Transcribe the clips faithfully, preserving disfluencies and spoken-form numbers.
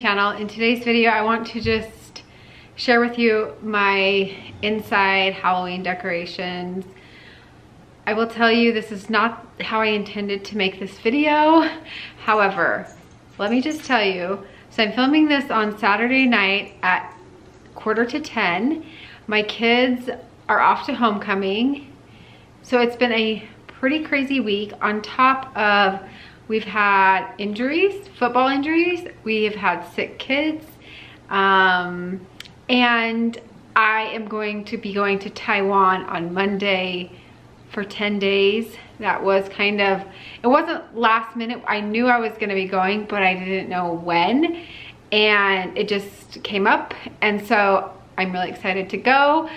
Channel. In today's video I want to just share with you my inside Halloween decorations. I will tell you this is not how I intended to make this video. However, let me just tell you, so I'm filming this on Saturday night at quarter to ten. My kids are off to homecoming, so it's been a pretty crazy week. On top of we've had injuries, football injuries. We've had sick kids. Um, and I am going to be going to Taiwan on Monday for ten days. That was kind of, it wasn't last minute. I knew I was gonna be going, but I didn't know when. And it just came up. And so I'm really excited to go.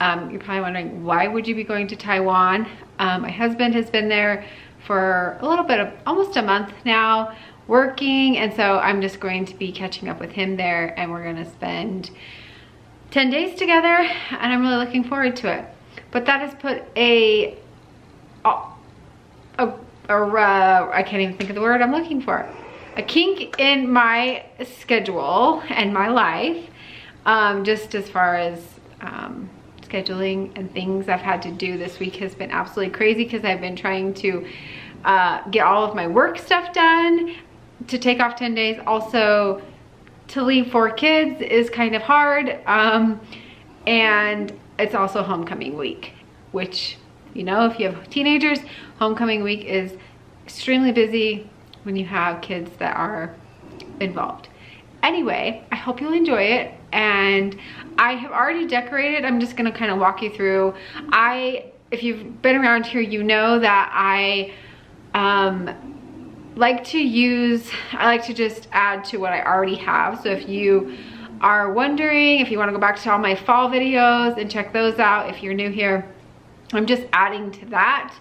Um, you're probably wondering, why would you be going to Taiwan? Um, my husband has been there for a little bit of almost a month now working, and so I'm just going to be catching up with him there, and we're gonna spend ten days together, and I'm really looking forward to it. But that has put a, a, a, a I can't even think of the word I'm looking for, a kink in my schedule and my life, um, just as far as um, scheduling and things I've had to do. This week has been absolutely crazy because I've been trying to uh, get all of my work stuff done to take off ten days. Also, to leave four kids is kind of hard. Um, and it's also homecoming week, which, you know, if you have teenagers, homecoming week is extremely busy when you have kids that are involved. Anyway, I hope you'll enjoy it. And I have already decorated. I'm just gonna kind of walk you through. I, if you've been around here, you know that I um, like to use, I like to just add to what I already have. So if you are wondering, if you wanna go back to all my fall videos and check those out, if you're new here, I'm just adding to that.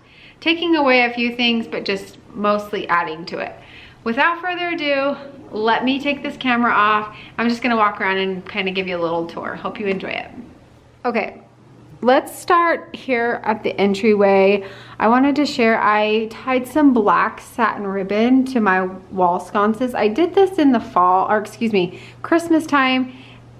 Taking away a few things, but just mostly adding to it. Without further ado, let me take this camera off. I'm just gonna walk around and kind of give you a little tour. Hope you enjoy it. Okay, let's start here at the entryway. I wanted to share, I tied some black satin ribbon to my wall sconces. I did this in the fall, or excuse me, Christmas time,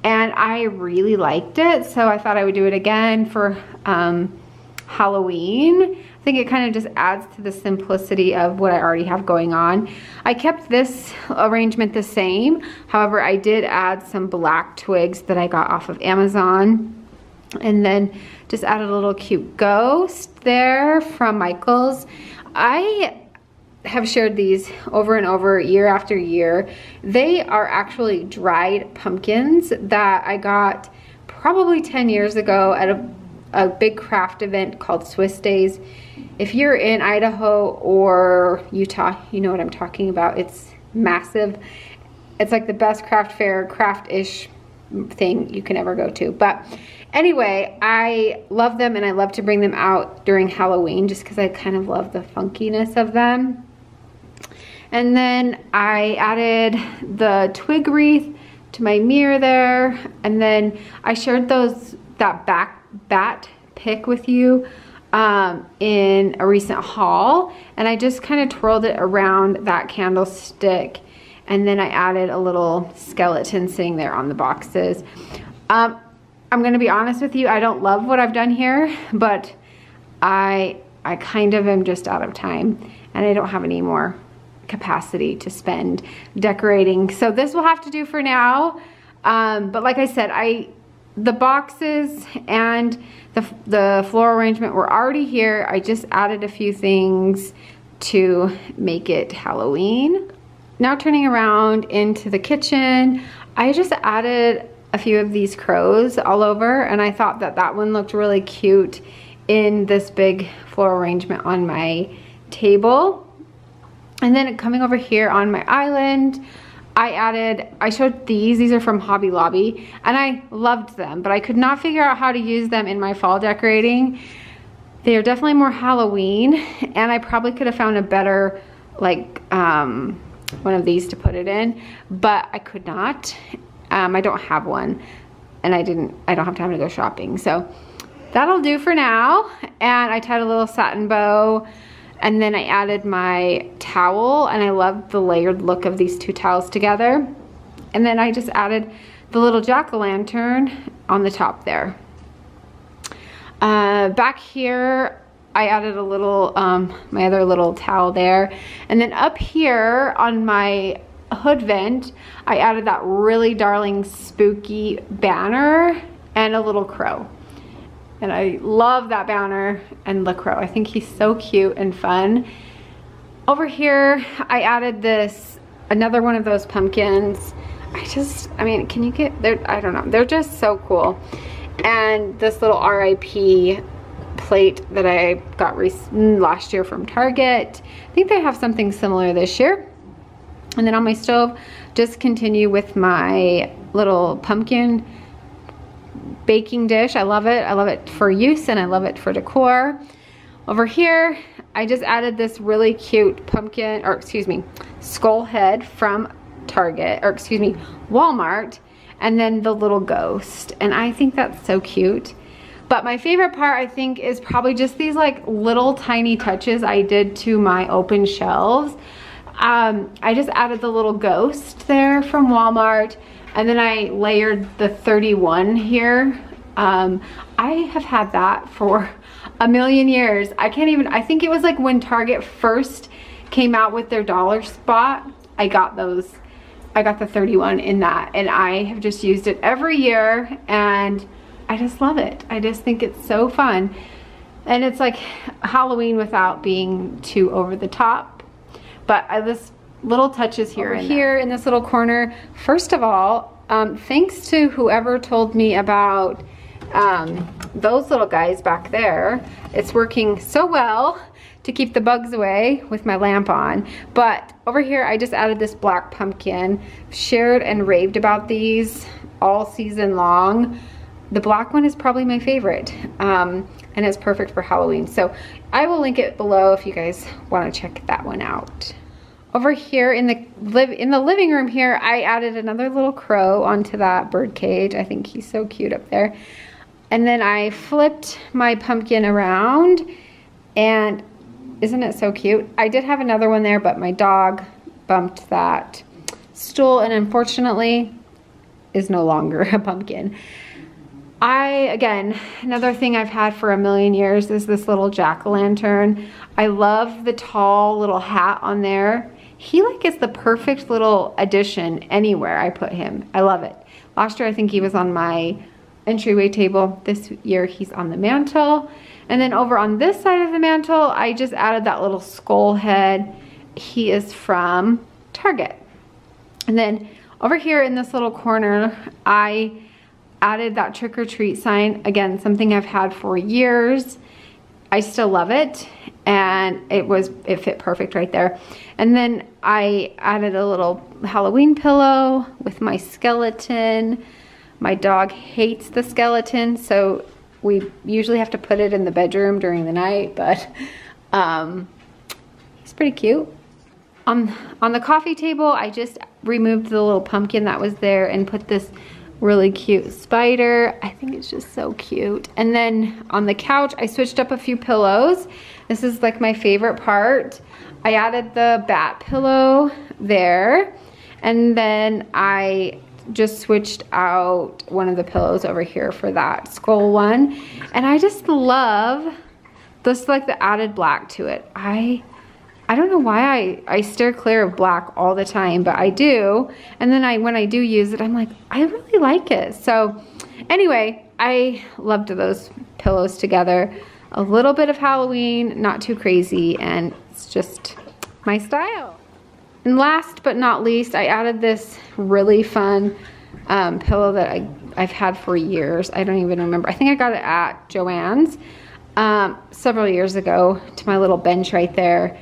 and I really liked it. So I thought I would do it again for um, Halloween. I think it kind of just adds to the simplicity of what I already have going on. I kept this arrangement the same. However, I did add some black twigs that I got off of Amazon. And then just added a little cute ghost there from Michaels. I have shared these over and over, year after year. They are actually dried pumpkins that I got probably ten years ago at a a big craft event called Swiss Days. If you're in Idaho or Utah, you know what I'm talking about. It's massive. It's like the best craft fair, craft-ish thing you can ever go to. But anyway, I love them, and I love to bring them out during Halloween just because I kind of love the funkiness of them. And then I added the twig wreath to my mirror there, and then I shared those that back bat pick with you um, in a recent haul, and I just kind of twirled it around that candlestick, and then I added a little skeleton sitting there on the boxes. Um, I'm gonna be honest with you, I don't love what I've done here, but I, I kind of am just out of time, and I don't have any more capacity to spend decorating. So this will have to do for now, um, but like I said, I the boxes and the, the floral arrangement were already here. I just added a few things to make it Halloween. Now turning around into the kitchen, I just added a few of these crows all over, and I thought that that one looked really cute in this big floral arrangement on my table. And then coming over here on my island, I added, I showed these, these are from Hobby Lobby, and I loved them, but I could not figure out how to use them in my fall decorating. They are definitely more Halloween, and I probably could have found a better, like, um, one of these to put it in, but I could not. Um, I don't have one, and I didn't, I don't have time to go shopping. So that'll do for now, and I tied a little satin bow. And then I added my towel, and I love the layered look of these two towels together. And then I just added the little jack-o'-lantern on the top there. Uh, back here, I added a little, um, my other little towel there. And then up here on my hood vent, I added that really darling spooky banner and a little crow. And I love that banner and LaCroix. I think he's so cute and fun. Over here, I added this, another one of those pumpkins. I just, I mean, can you get, they're, I don't know, they're just so cool. And this little R I P plate that I got last year from Target. I think they have something similar this year. And then on my stove, just continue with my little pumpkin baking dish. I love it. I love it for use and I love it for decor. Over here, I just added this really cute pumpkin, or excuse me, skull head from Target, or excuse me, Walmart, and then the little ghost. And I think that's so cute. But my favorite part, I think, is probably just these like little tiny touches I did to my open shelves. Um, I just added the little ghost there from Walmart, and then I layered the thirty-one here. Um, I have had that for a million years. I can't even, I think it was like when Target first came out with their dollar spot, I got those, I got the thirty-one in that, and I have just used it every year, and I just love it. I just think it's so fun. And it's like Halloween without being too over the top. But I just, little touches here and here in this little corner. First of all, um, thanks to whoever told me about um, those little guys back there. It's working so well to keep the bugs away with my lamp on. But over here, I just added this black pumpkin. Shared and raved about these all season long. The black one is probably my favorite, um, and it's perfect for Halloween. So I will link it below if you guys want to check that one out. Over here in the live in the living room here, I added another little crow onto that bird cage. I think he's so cute up there. And then I flipped my pumpkin around, and isn't it so cute? I did have another one there, but my dog bumped that stool, and unfortunately, is no longer a pumpkin. I, again, another thing I've had for a million years is this little jack-o'-lantern. I love the tall little hat on there. He like is the perfect little addition anywhere I put him. I love it. Last year I think he was on my entryway table. This year he's on the mantle. And then over on this side of the mantle, I just added that little skull head. He is from Target. And then over here in this little corner, I added that trick-or-treat sign. Again, something I've had for years. I still love it, and it was it fit perfect right there. And then I added a little Halloween pillow with my skeleton. My dog hates the skeleton, so we usually have to put it in the bedroom during the night, but um, he's pretty cute. On, on the coffee table, I just removed the little pumpkin that was there and put this really cute spider. I think it's just so cute. And then on the couch, I switched up a few pillows. This is like my favorite part. I added the bat pillow there, and then I just switched out one of the pillows over here for that skull one. And I just love this, like the added black to it. I I don't know why I, I steer clear of black all the time, but I do. And then I when I do use it, I'm like, I really like it. So anyway, I loved those pillows together. A little bit of Halloween, not too crazy, and it's just my style. And last but not least, I added this really fun um, pillow that I, I've had for years. I don't even remember. I think I got it at Joanne's um, several years ago to my little bench right there.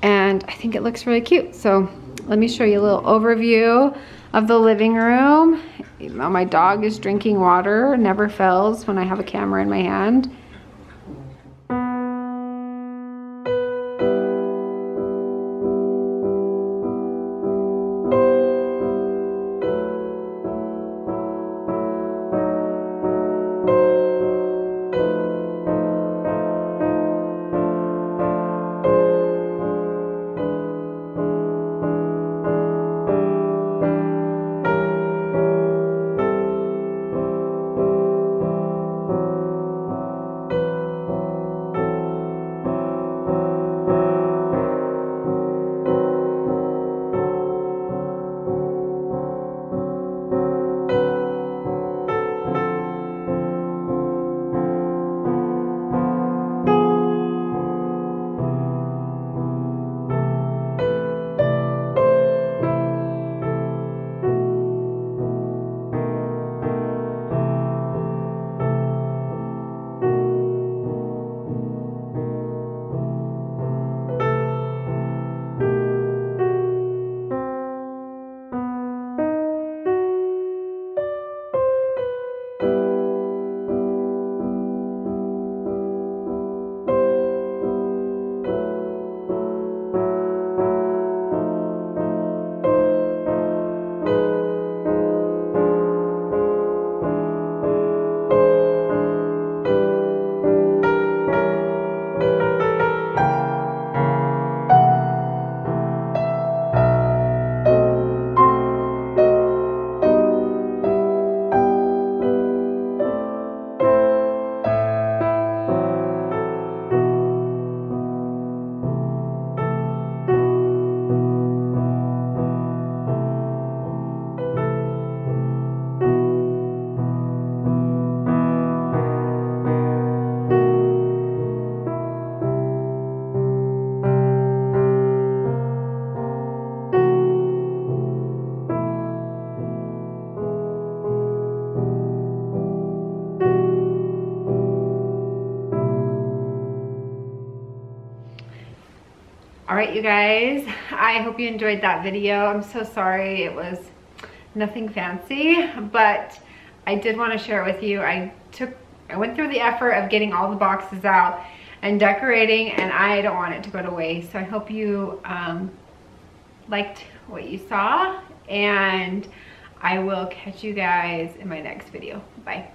And I think it looks really cute. So let me show you a little overview of the living room. Even though my dog is drinking water, never fails when I have a camera in my hand. right, you guys, I hope you enjoyed that video. I'm so sorry it was nothing fancy, but I did want to share it with you. I took I went through the effort of getting all the boxes out and decorating, and I don't want it to go to waste. So I hope you um, liked what you saw, and I will catch you guys in my next video. Bye.